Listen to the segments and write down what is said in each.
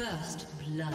First blood.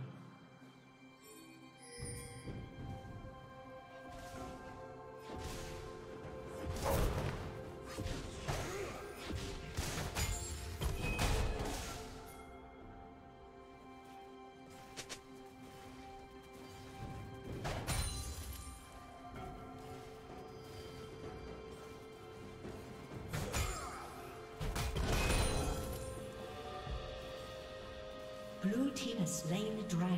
Blue team has slain the dragon.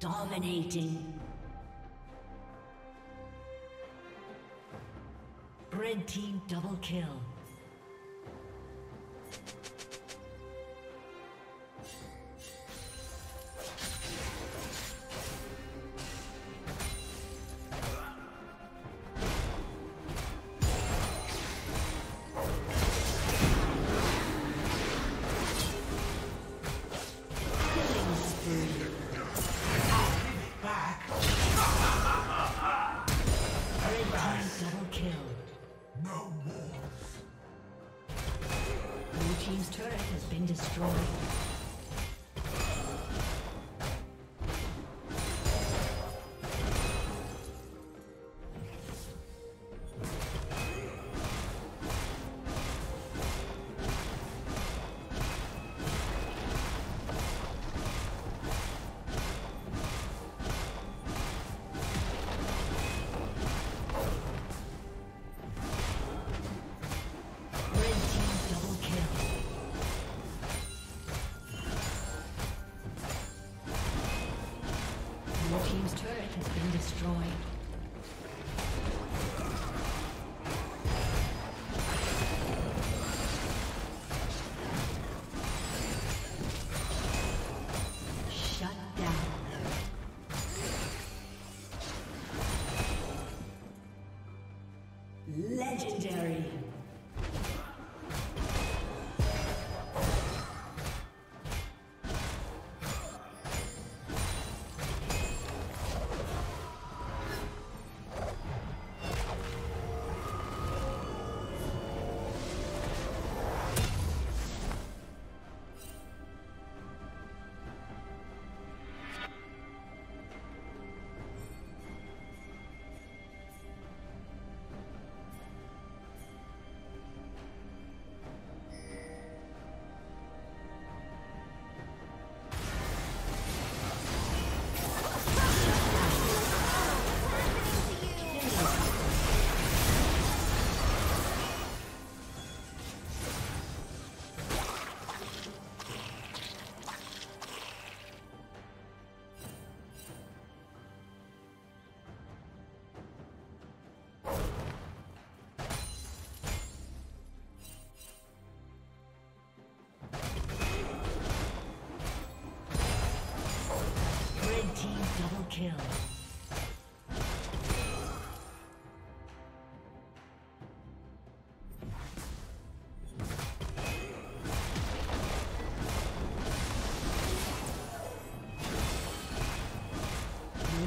Dominating. Red team double kill. Legendary. Kill. Blue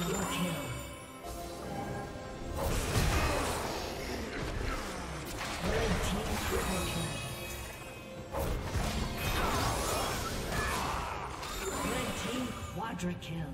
Double kill. Red team triple kill. Red team quadra kill.